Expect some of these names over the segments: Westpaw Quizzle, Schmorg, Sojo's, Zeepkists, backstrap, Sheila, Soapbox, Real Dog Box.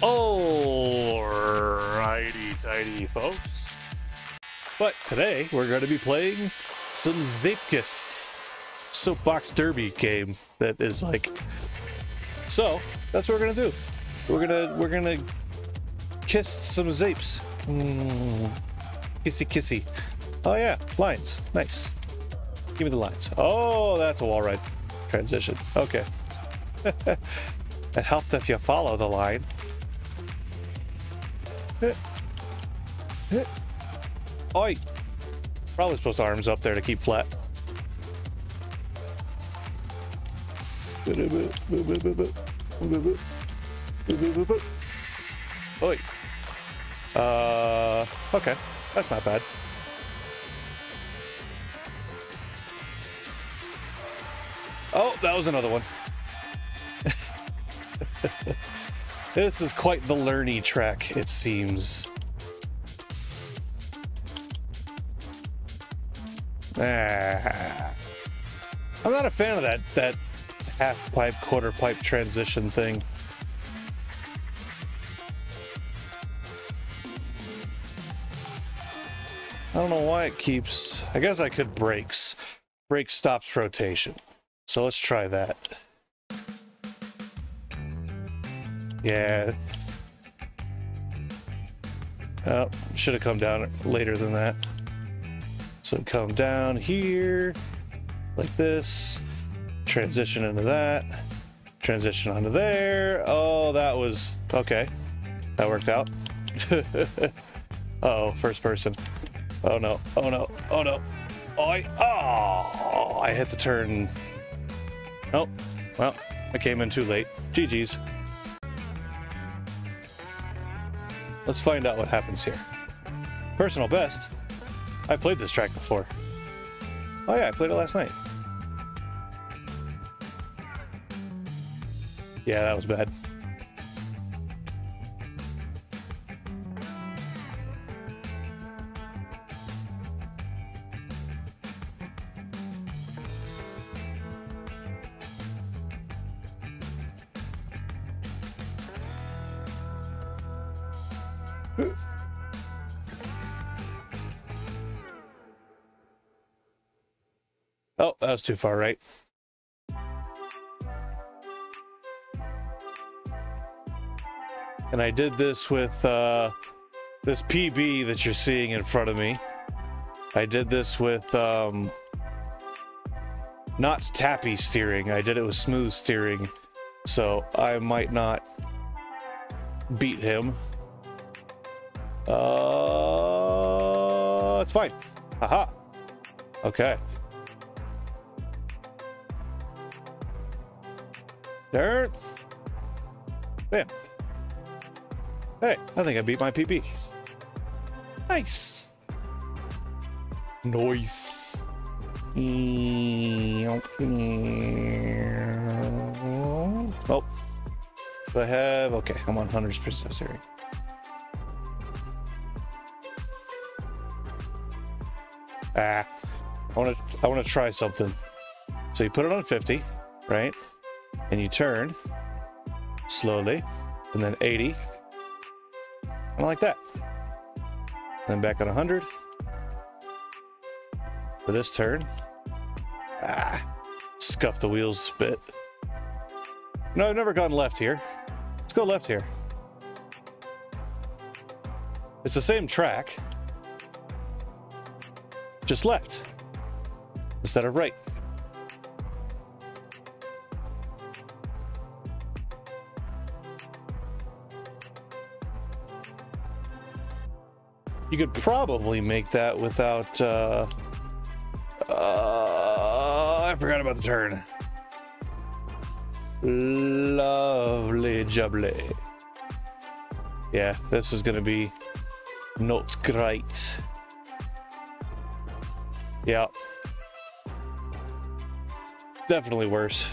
Alrighty tidy folks, but today we're going to be playing some Zeepkists soapbox derby game that is like, so that's what we're gonna do. We're gonna kiss some zeeps. Kissy kissy. Oh yeah, lines, nice. Give me the lines. Oh, that's a wall ride transition. Okay. It helped if you follow the line. Oi! Probably supposed to arms up there to keep flat. Oi! Okay, that's not bad. Oh, that was another one. This is quite the learny track, it seems. Ah. I'm not a fan of that half pipe, quarter pipe transition thing. I don't know why it keeps. I guess I could brakes. Brake stops rotation. So let's try that. Yeah. Oh, should have come down later than that. So come down here, like this, transition into that, transition onto there. Oh, that was, okay. That worked out. Uh-oh, first person. Oh no, oh no, oh no. I hit the turn. Oh, well, I came in too late. GG's. Let's find out what happens here. Personal best. I played this track before. Oh yeah, I played it last night. Yeah, that was bad. Oh, that was too far right. And I did this with this PB that you're seeing in front of me. I did this with not tappy steering. I did it with smooth steering. So I might not beat him. It's fine. Aha. Okay. Dirt. Bam. Hey, I think I beat my PB. Nice. Nice. Oh. Do I have? Okay, I'm on Hunter's processor. Ah. I want to try something. So you put it on 50, right? And you turn slowly, and then 80, and like that. And then back on 100 for this turn. Ah, scuff the wheels a bit. No, I've never gone left here. Let's go left here. It's the same track, just left instead of right. You could probably make that without, I forgot about the turn. Lovely jubbly. Yeah, this is going to be not great. Yeah. Definitely worse.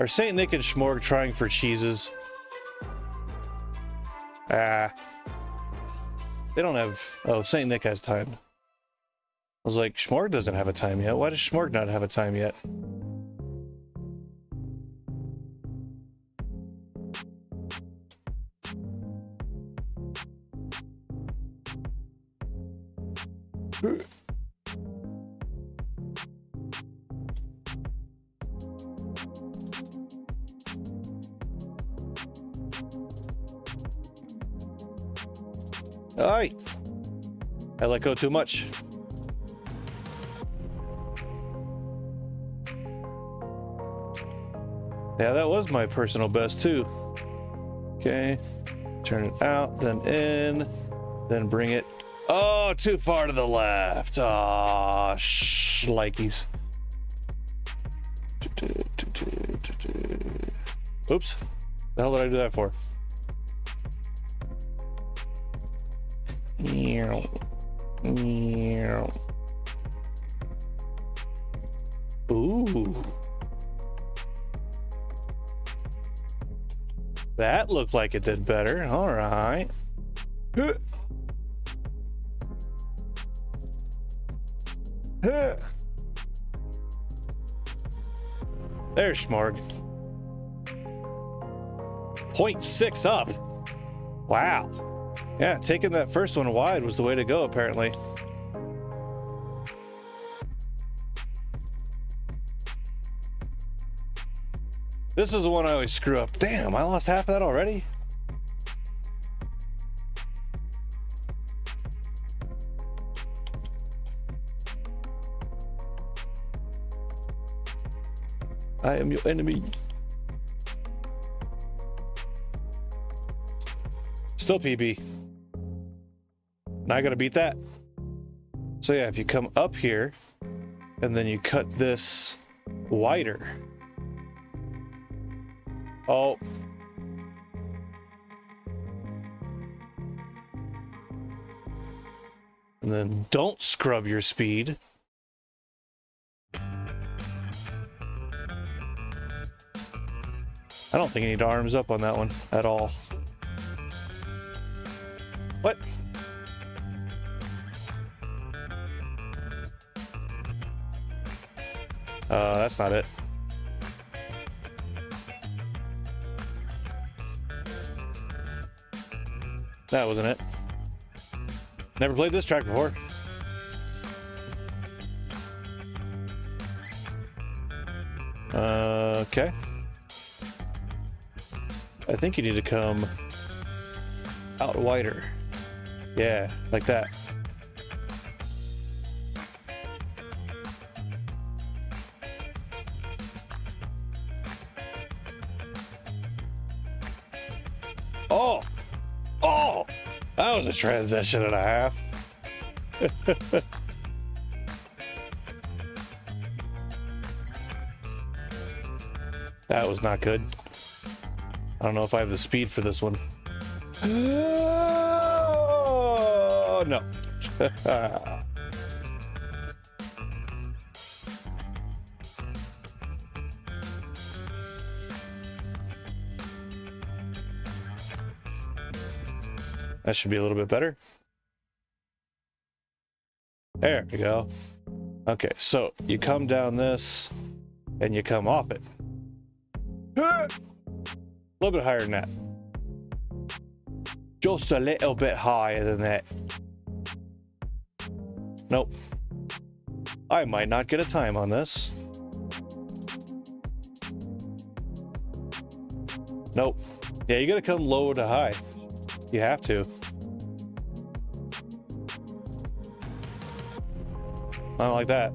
Are St. Nick and Schmorg trying for cheeses? Ah. They don't have... Oh, St. Nick has time. I was like, Schmorg doesn't have a time yet. Why does Schmorg not have a time yet? Alright. I let go too much. Yeah, that was my personal best too. Okay. Turn it out, then in, then bring it. Oh, too far to the left. Aw, shlikes. Oops. The hell did I do that for? Ooh. That looked like it did better. All right. There's Schmorg. 0.6 up. Wow. Yeah, taking that first one wide was the way to go, apparently. This is the one I always screw up. Damn, I lost half of that already? I am your enemy. Still PB. Now I gotta beat that. So yeah, if you come up here and then you cut this wider. Oh. And then don't scrub your speed. I don't think I need arms up on that one at all. What? That's not it. That wasn't it. Never played this track before. Okay. I think you need to come out wider. Yeah, like that. Oh! Oh! That was a transition and a half. That was not good. I don't know if I have the speed for this one. No. That should be a little bit better. There we go. Okay, so you come down this and you come off it. A little bit higher than that. Just a little bit higher than that. Nope. I might not get a time on this. Nope. Yeah, you gotta come low to high. You have to. Not like that.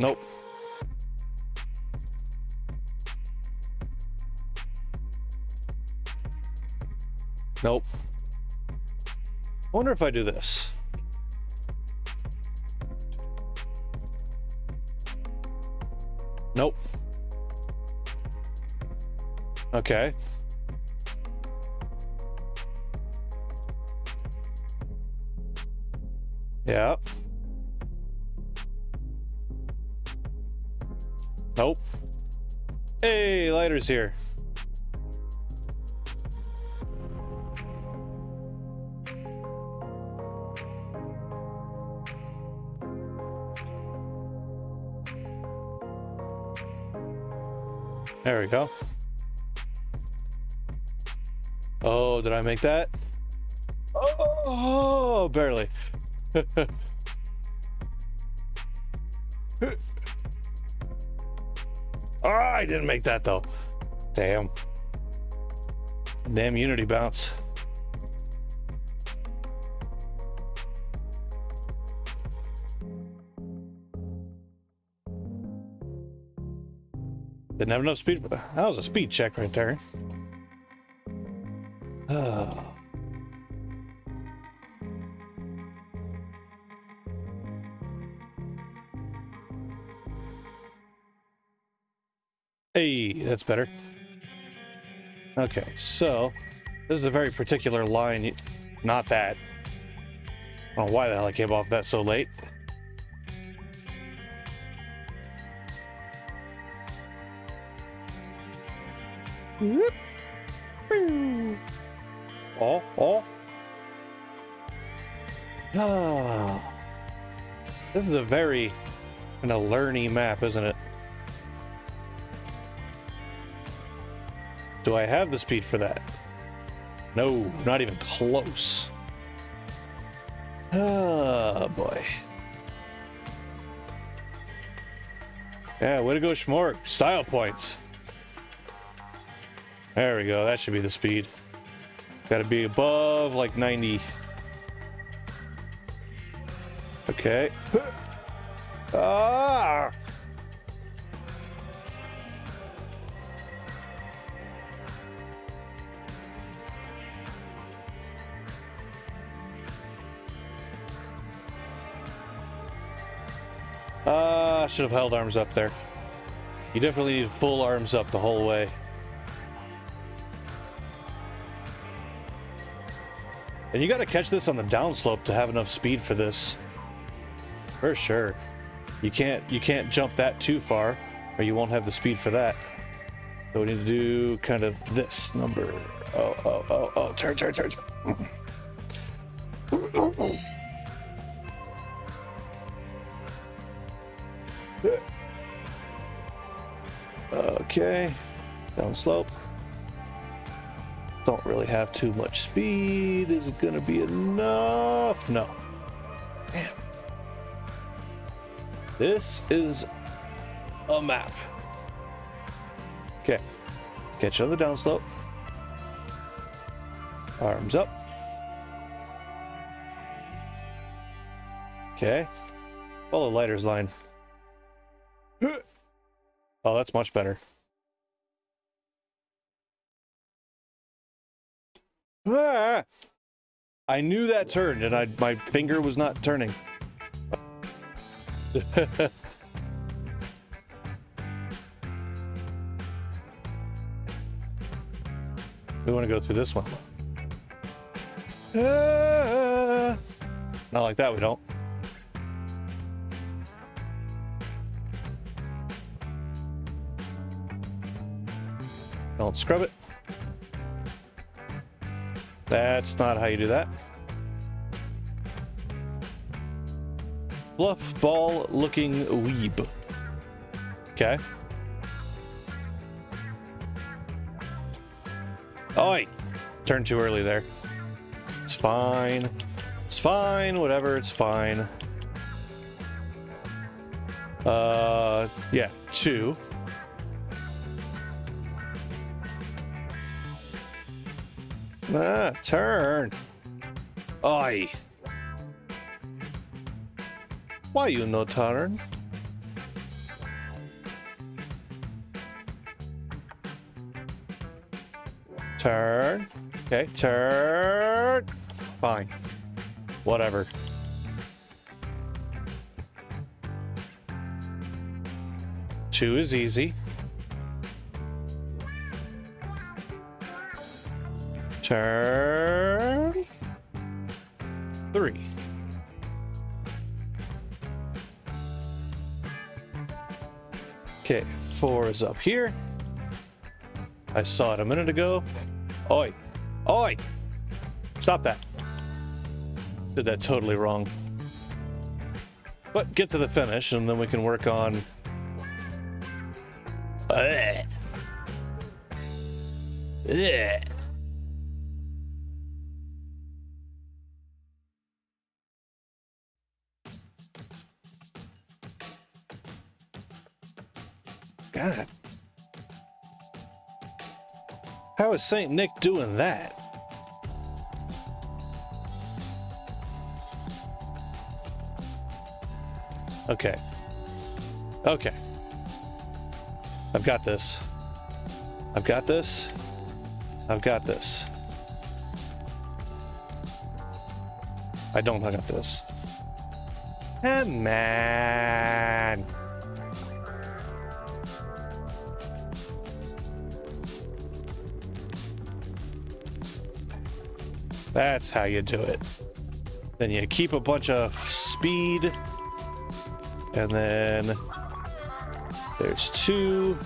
Nope. Nope. I wonder if I do this. Nope. Okay. Yeah. Nope. Hey, lighter's here. There we go. Oh, did I make that? Oh, barely. Oh, I didn't make that though. Damn. Damn Unity bounce. Didn't have enough speed, but that was a speed check right there. Oh. Hey, that's better. Okay, so this is a very particular line. Not that. I don't know why the hell I came off that so late. Oh, oh. Ah. This is a very kind of learny map, isn't it? Do I have the speed for that? No, not even close. Oh boy. Yeah, way to go, Schmork. Style points. There we go. That should be the speed. Gotta be above like 90. Okay. Ah! I should have held arms up there. You definitely need full arms up the whole way. And you gotta catch this on the downslope to have enough speed for this. For sure. You can't jump that too far, or you won't have the speed for that. So we need to do kind of this number. Oh, oh, oh, oh, turn, turn, turn, turn. Okay, down slope. Don't really have too much speed. Is it gonna be enough? No. Damn. This is a map. Okay, catch another down slope. Arms up. Okay, follow the lighter's line. Oh, that's much better. Ah! I knew that turned, and my finger was not turning. We want to go through this one. Ah! Not like that, we don't. Don't scrub it. That's not how you do that. Fluff ball looking weeb. Okay. Oh, I turned too early there. It's fine. It's fine. Whatever. It's fine. Yeah. 2. Ah, turn. Oi. Why you no turn? Turn. Okay, turn. Fine. Whatever. Two is easy. Turn 3. Okay, 4 is up here. I saw it a minute ago. Oi, oi! Stop that. Did that totally wrong. But get to the finish, and then we can work on. Ugh. God. How is St. Nick doing that? Okay. Okay. I've got this. I've got this. I've got this. I don't have this. Come on. That's how you do it. Then you keep a bunch of speed. And then there's two.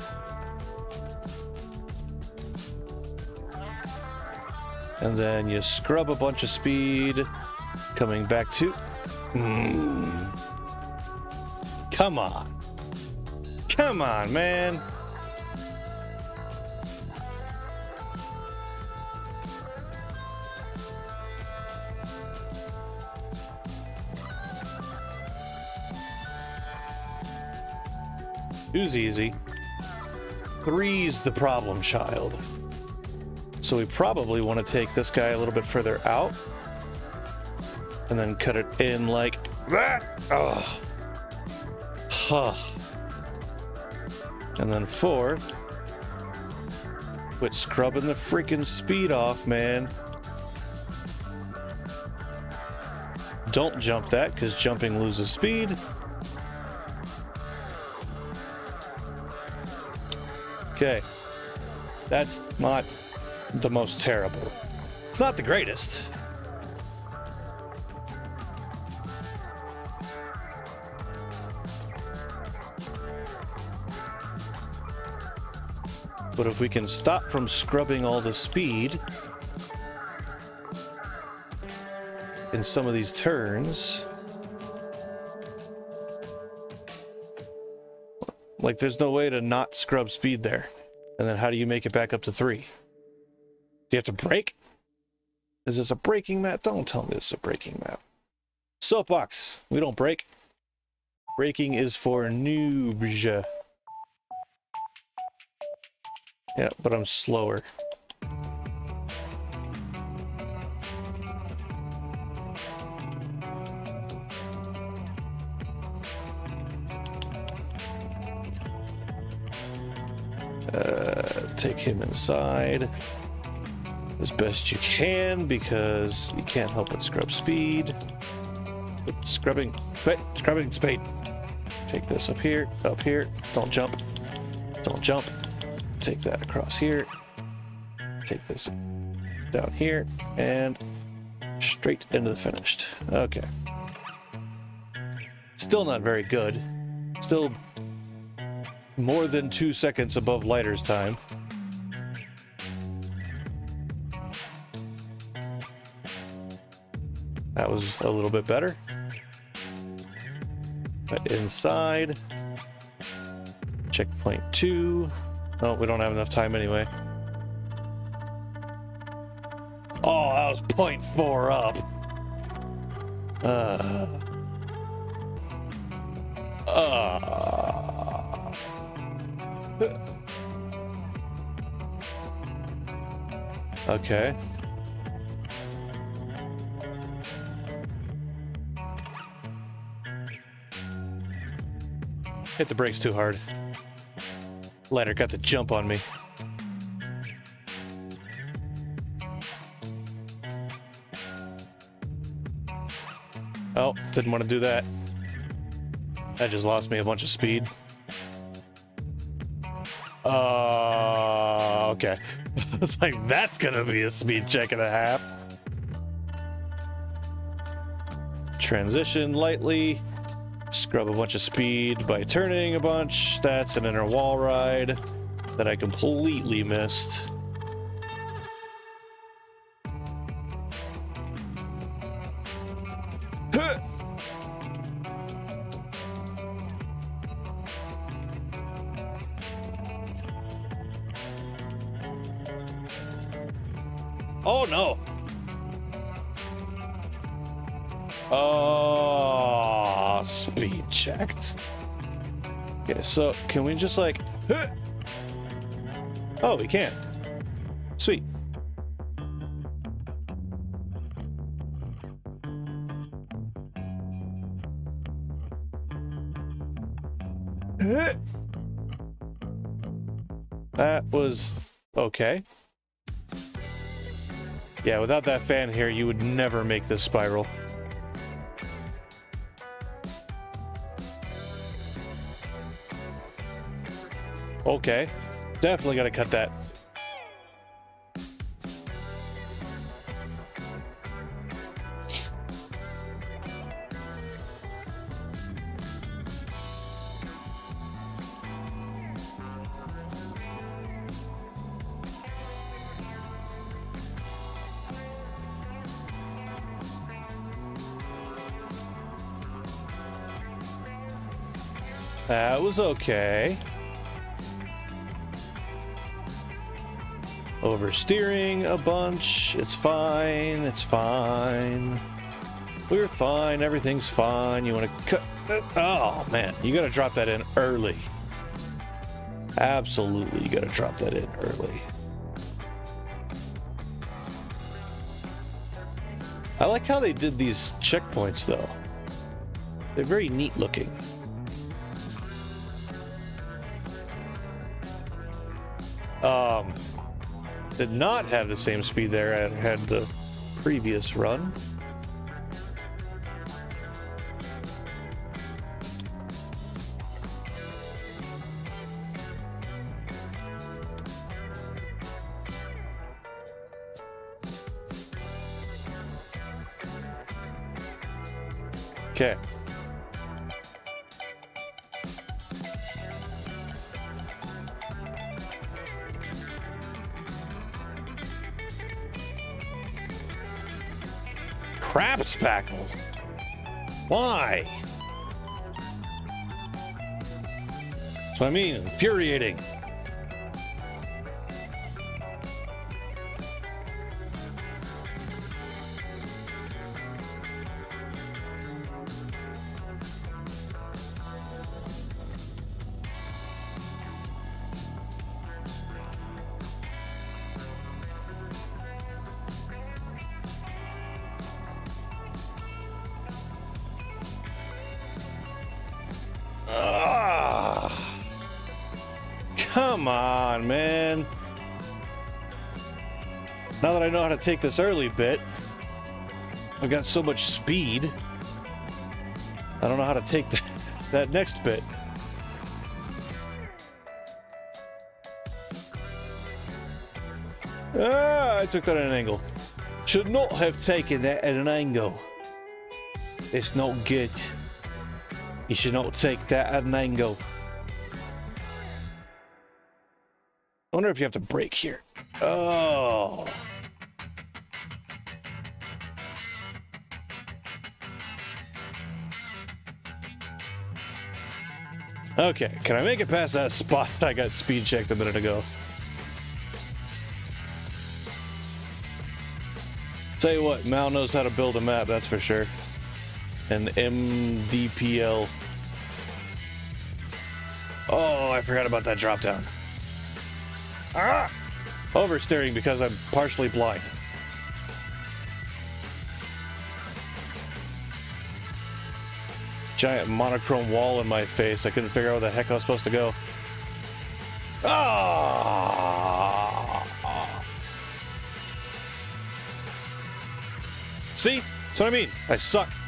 And then you scrub a bunch of speed coming back to. Come on. Come on, man. Two's easy. Three's the problem child. So we probably want to take this guy a little bit further out and then cut it in like that. Oh. Huh. And then four. Quit scrubbing the freaking speed off, man. Don't jump that, because jumping loses speed. Okay, that's not the most terrible. It's not the greatest. But if we can stop from scrubbing all the speed in some of these turns, like, there's no way to not scrub speed there. And then how do you make it back up to three? Do you have to brake? Is this a braking map? Don't tell me this is a braking map. Soapbox. We don't brake. Braking is for noobs. Yeah, but I'm slower. Take him inside as best you can, because you can't help but scrub speed. But scrubbing speed. Take this up here, don't jump. Don't jump. Take that across here. Take this down here and straight into the finished. Okay. Still not very good. Still more than 2 seconds above lighter's time. That was a little bit better. But inside, checkpoint 2. Oh, we don't have enough time anyway. Oh, that was 0.4 up. Okay. Hit the brakes too hard. Ladder got the jump on me. Oh, didn't want to do that. That just lost me a bunch of speed. Okay. I was like, that's gonna be a speed check and a half. Transition lightly. Scrub a bunch of speed by turning a bunch. That's an inner wall ride that I completely missed. Oh no. Oh, speed checked. Okay, so can we just like... Oh, we can. Sweet. That was okay. Yeah, without that fan here, you would never make this spiral. Okay, definitely gotta cut that. That was okay. Oversteering a bunch. It's fine. It's fine. We're fine. Everything's fine. You want to cut... Oh, man. You got to drop that in early. Absolutely, you got to drop that in early. I like how they did these checkpoints, though. They're very neat looking. Did not have the same speed there I had the previous run. Okay. Crab spackle. Why? That's what I mean. Infuriating. Come on, man. Now that I know how to take this early bit, I've got so much speed. I don't know how to take that next bit. Ah, I took that at an angle. Should not have taken that at an angle. It's not good. You should not take that at an angle. I wonder if you have to brake here. Oh. Okay, can I make it past that spot I got speed checked a minute ago? Tell you what, Mal knows how to build a map, that's for sure. An MDPL. Oh, I forgot about that drop down. Ah! Oversteering because I'm partially blind. Giant monochrome wall in my face. I couldn't figure out where the heck I was supposed to go. Ah! See? That's what I mean. I suck.